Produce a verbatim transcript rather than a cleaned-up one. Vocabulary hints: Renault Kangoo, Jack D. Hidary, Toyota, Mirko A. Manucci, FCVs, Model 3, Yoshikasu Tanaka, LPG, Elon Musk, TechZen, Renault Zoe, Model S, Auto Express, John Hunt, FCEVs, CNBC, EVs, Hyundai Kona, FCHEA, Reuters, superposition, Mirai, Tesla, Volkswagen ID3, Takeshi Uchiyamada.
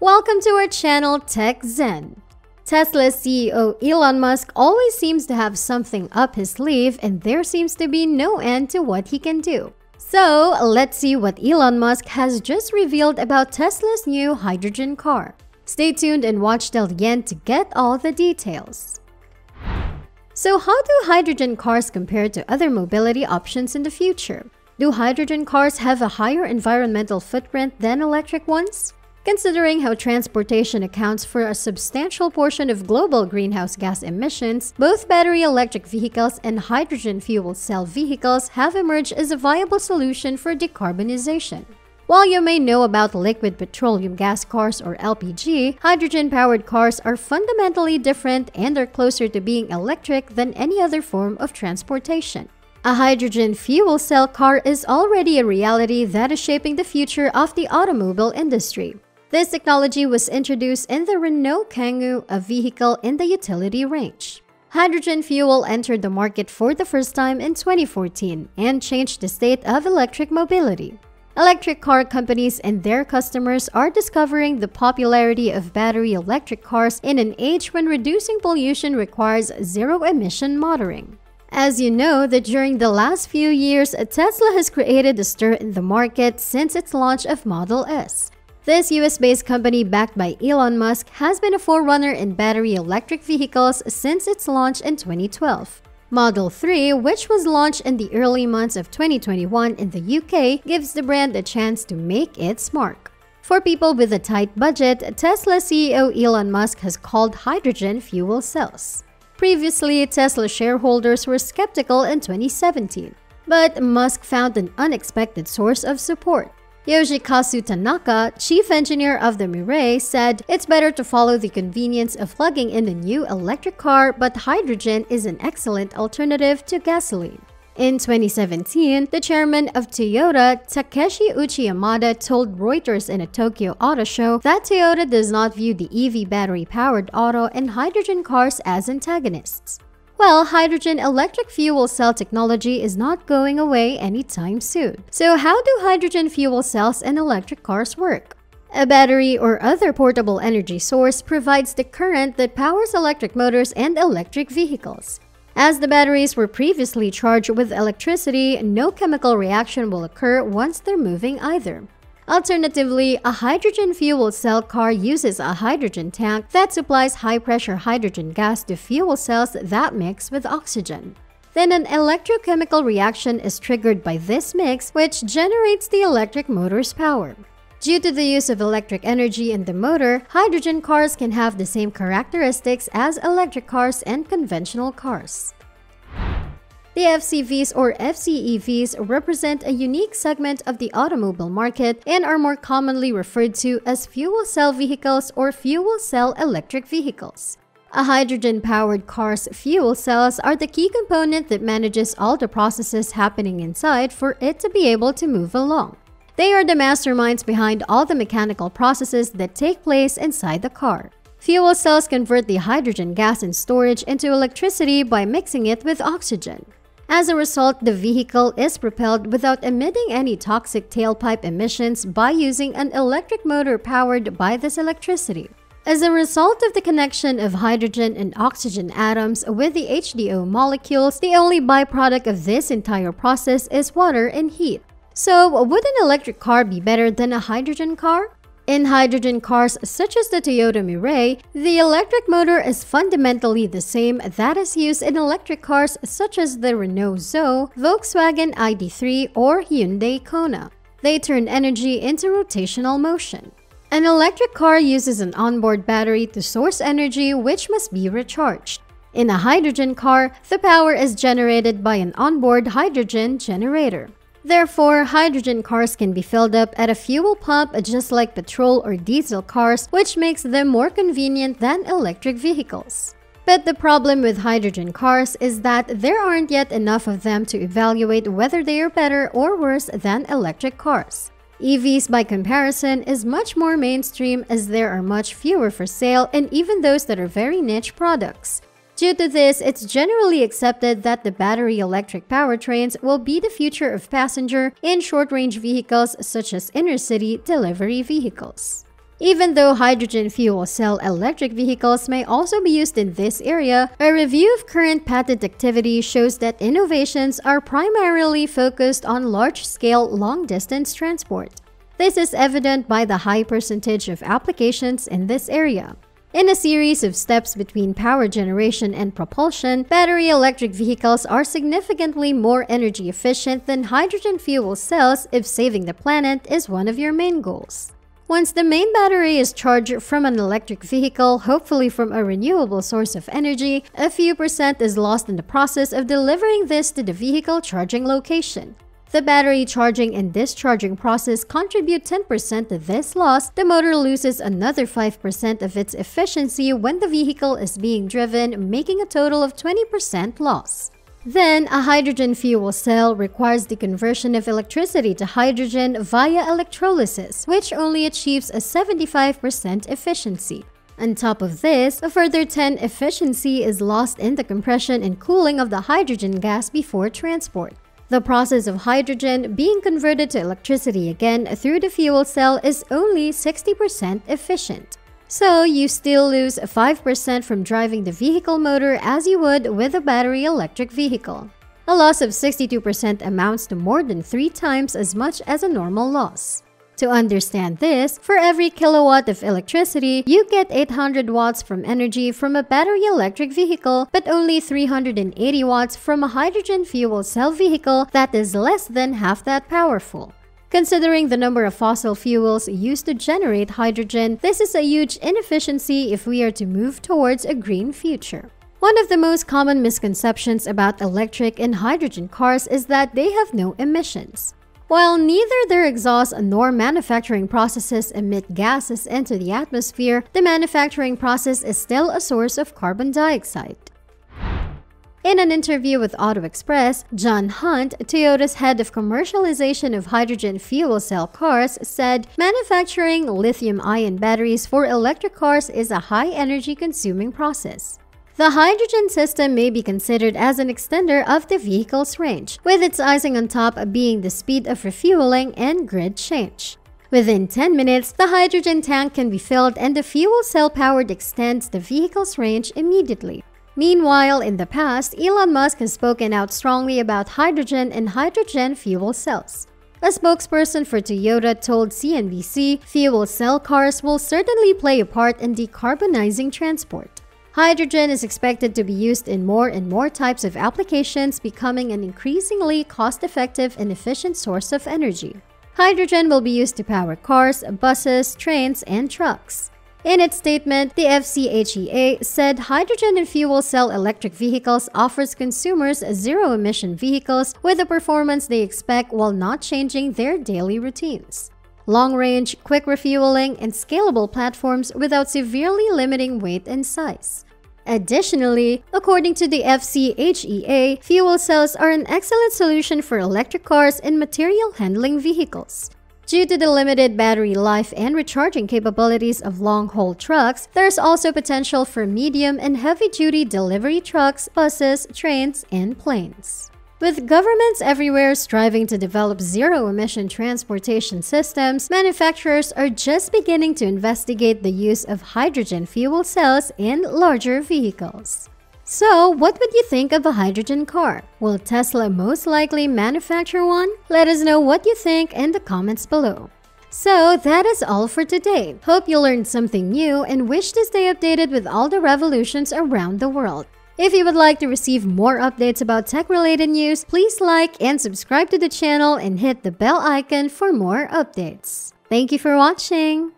Welcome to our channel TechZen. Tesla C E O Elon Musk always seems to have something up his sleeve, and there seems to be no end to what he can do. So let's see what Elon Musk has just revealed about Tesla's new hydrogen car. Stay tuned and watch till the end to get all the details. So how do hydrogen cars compare to other mobility options in the future? Do hydrogen cars have a higher environmental footprint than electric ones? Considering how transportation accounts for a substantial portion of global greenhouse gas emissions, both battery electric vehicles and hydrogen fuel cell vehicles have emerged as a viable solution for decarbonization. While you may know about liquid petroleum gas cars or L P G, hydrogen-powered cars are fundamentally different and are closer to being electric than any other form of transportation. A hydrogen fuel cell car is already a reality that is shaping the future of the automobile industry. This technology was introduced in the Renault Kangoo, a vehicle in the utility range. Hydrogen fuel entered the market for the first time in twenty fourteen and changed the state of electric mobility. Electric car companies and their customers are discovering the popularity of battery electric cars in an age when reducing pollution requires zero-emission motoring. As you know that during the last few years, Tesla has created a stir in the market since its launch of Model S. This U S-based company backed by Elon Musk has been a forerunner in battery electric vehicles since its launch in twenty twelve. Model three, which was launched in the early months of twenty twenty-one in the U K, gives the brand a chance to make its mark. For people with a tight budget, Tesla C E O Elon Musk has called hydrogen fuel cells. Previously, Tesla shareholders were skeptical in twenty seventeen, but Musk found an unexpected source of support. Yoshikasu Tanaka, chief engineer of the Mirai, said, "It's better to follow the convenience of plugging in a new electric car, but hydrogen is an excellent alternative to gasoline." In twenty seventeen, the chairman of Toyota, Takeshi Uchiyamada, told Reuters in a Tokyo auto show that Toyota does not view the E V battery-powered auto and hydrogen cars as antagonists. Well, hydrogen electric fuel cell technology is not going away anytime soon. So how do hydrogen fuel cells and electric cars work? A battery or other portable energy source provides the current that powers electric motors and electric vehicles. As the batteries were previously charged with electricity, no chemical reaction will occur once they're moving either. Alternatively, a hydrogen fuel cell car uses a hydrogen tank that supplies high-pressure hydrogen gas to fuel cells that mix with oxygen. Then an electrochemical reaction is triggered by this mix, which generates the electric motor's power. Due to the use of electric energy in the motor, hydrogen cars can have the same characteristics as electric cars and conventional cars. The F C Vs or F C E Vs represent a unique segment of the automobile market and are more commonly referred to as fuel cell vehicles or fuel cell electric vehicles. A hydrogen-powered car's fuel cells are the key component that manages all the processes happening inside for it to be able to move along. They are the masterminds behind all the mechanical processes that take place inside the car. Fuel cells convert the hydrogen gas in storage into electricity by mixing it with oxygen. As a result, the vehicle is propelled without emitting any toxic tailpipe emissions by using an electric motor powered by this electricity. As a result of the connection of hydrogen and oxygen atoms with the H two O molecules, the only byproduct of this entire process is water and heat. So, would an electric car be better than a hydrogen car? In hydrogen cars such as the Toyota Mirai, the electric motor is fundamentally the same that is used in electric cars such as the Renault Zoe, Volkswagen I D three, or Hyundai Kona. They turn energy into rotational motion. An electric car uses an onboard battery to source energy which must be recharged. In a hydrogen car, the power is generated by an onboard hydrogen generator. Therefore, hydrogen cars can be filled up at a fuel pump just like petrol or diesel cars, which makes them more convenient than electric vehicles. But the problem with hydrogen cars is that there aren't yet enough of them to evaluate whether they are better or worse than electric cars. E Vs, by comparison, is much more mainstream as there are much fewer for sale and even those that are very niche products. Due to this, it's generally accepted that the battery electric powertrains will be the future of passenger and short-range vehicles such as inner-city delivery vehicles. Even though hydrogen fuel cell electric vehicles may also be used in this area, a review of current patent activity shows that innovations are primarily focused on large-scale long-distance transport. This is evident by the high percentage of applications in this area. In a series of steps between power generation and propulsion, battery electric vehicles are significantly more energy efficient than hydrogen fuel cells if saving the planet is one of your main goals. Once the main battery is charged from an electric vehicle, hopefully from a renewable source of energy, a few percent is lost in the process of delivering this to the vehicle charging location. The battery charging and discharging process contribute ten percent to this loss. The motor loses another five percent of its efficiency when the vehicle is being driven, making a total of twenty percent loss. Then, a hydrogen fuel cell requires the conversion of electricity to hydrogen via electrolysis, which only achieves a seventy-five percent efficiency. On top of this, a further ten percent efficiency is lost in the compression and cooling of the hydrogen gas before transport. The process of hydrogen being converted to electricity again through the fuel cell is only sixty percent efficient. So, you still lose five percent from driving the vehicle motor as you would with a battery electric vehicle. A loss of sixty-two percent amounts to more than three times as much as a normal loss. To understand this, for every kilowatt of electricity, you get eight hundred watts from energy from a battery electric vehicle, but only three hundred eighty watts from a hydrogen fuel cell vehicle that is less than half that powerful. Considering the number of fossil fuels used to generate hydrogen, this is a huge inefficiency if we are to move towards a green future. One of the most common misconceptions about electric and hydrogen cars is that they have no emissions. While neither their exhaust nor manufacturing processes emit gases into the atmosphere, the manufacturing process is still a source of carbon dioxide. In an interview with Auto Express, John Hunt, Toyota's head of commercialization of hydrogen fuel cell cars, said, "Manufacturing lithium-ion batteries for electric cars is a high-energy consuming process. The hydrogen system may be considered as an extender of the vehicle's range, with its icing on top being the speed of refueling and grid change. Within ten minutes, the hydrogen tank can be filled and the fuel cell powered extends the vehicle's range immediately." Meanwhile, in the past, Elon Musk has spoken out strongly about hydrogen and hydrogen fuel cells. A spokesperson for Toyota told C N B C, "Fuel cell cars will certainly play a part in decarbonizing transport. Hydrogen is expected to be used in more and more types of applications, becoming an increasingly cost-effective and efficient source of energy. Hydrogen will be used to power cars, buses, trains, and trucks." In its statement, the F C H E A said hydrogen and fuel cell electric vehicles offers consumers zero-emission vehicles with the performance they expect while not changing their daily routines. Long-range, quick refueling, and scalable platforms without severely limiting weight and size. Additionally, according to the F C H E A, fuel cells are an excellent solution for electric cars and material handling vehicles. Due to the limited battery life and recharging capabilities of long-haul trucks, there is also potential for medium and heavy-duty delivery trucks, buses, trains, and planes. With governments everywhere striving to develop zero-emission transportation systems, manufacturers are just beginning to investigate the use of hydrogen fuel cells in larger vehicles. So, what would you think of a hydrogen car? Will Tesla most likely manufacture one? Let us know what you think in the comments below. So, that is all for today. Hope you learned something new and wish to stay updated with all the revolutions around the world. If you would like to receive more updates about tech-related news, please like and subscribe to the channel and hit the bell icon for more updates. Thank you for watching!